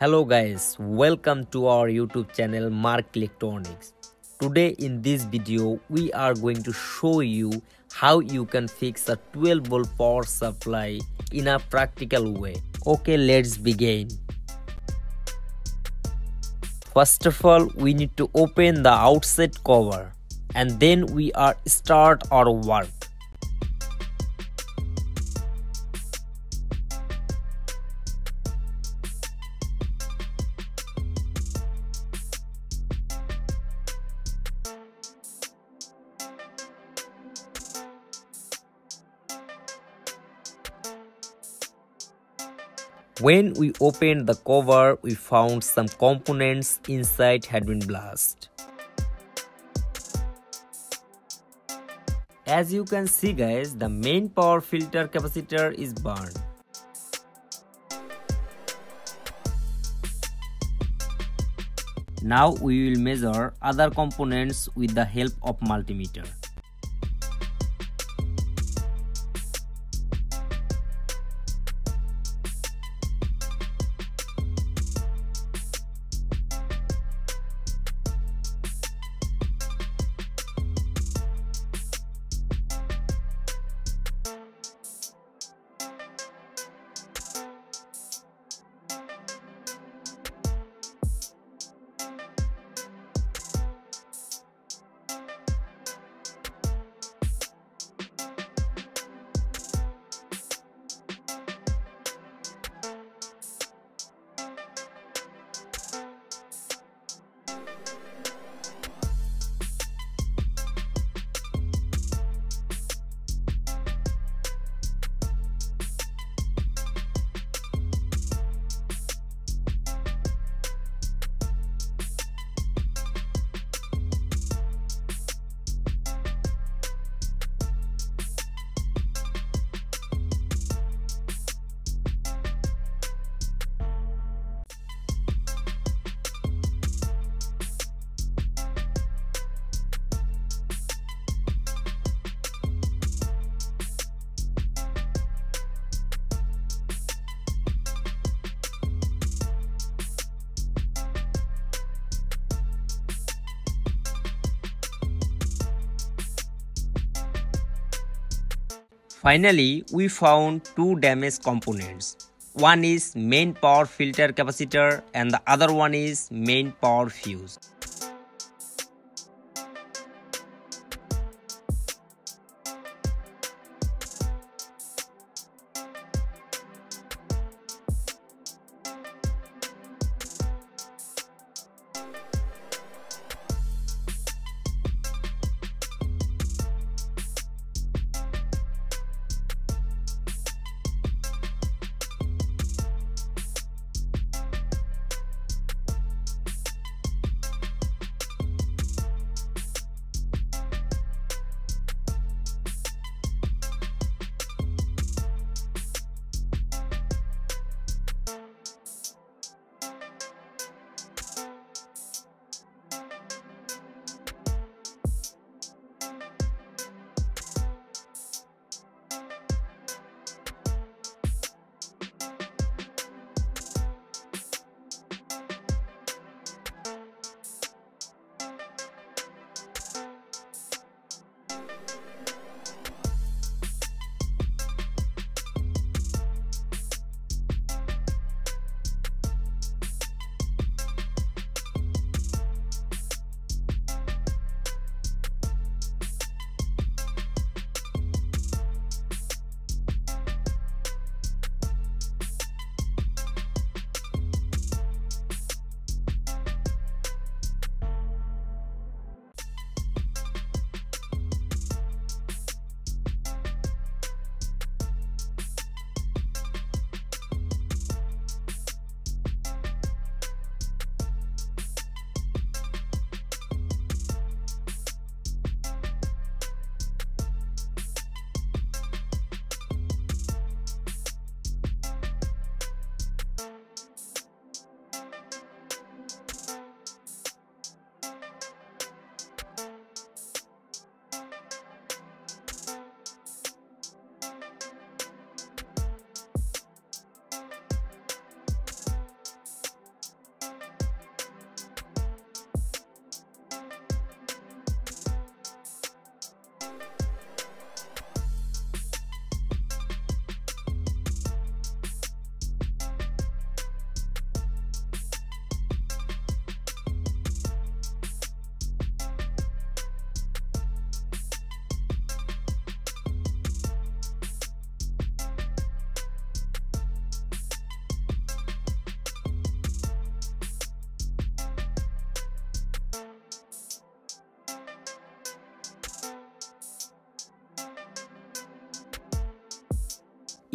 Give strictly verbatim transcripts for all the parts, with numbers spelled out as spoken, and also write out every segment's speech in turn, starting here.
Hello guys, welcome to our YouTube channel Mark Electronics. Today in this video we are going to show you how you can fix a twelve volt power supply in a practical way. Okay, let's begin. First of all, we need to open the outside cover and then we are start our work. When we opened the cover, we found some components inside headwind blast. As you can see guys, the main power filter capacitor is burned. Now we will measure other components with the help of multimeter. Finally, we found two damaged components. One is main power filter capacitor and the other one is main power fuse.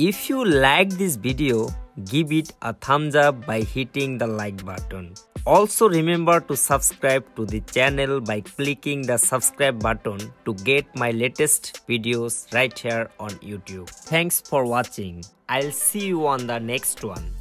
If you like this video, give it a thumbs up by hitting the like button. Also remember to subscribe to the channel by clicking the subscribe button to get my latest videos right here on YouTube. Thanks for watching. I'll see you on the next one.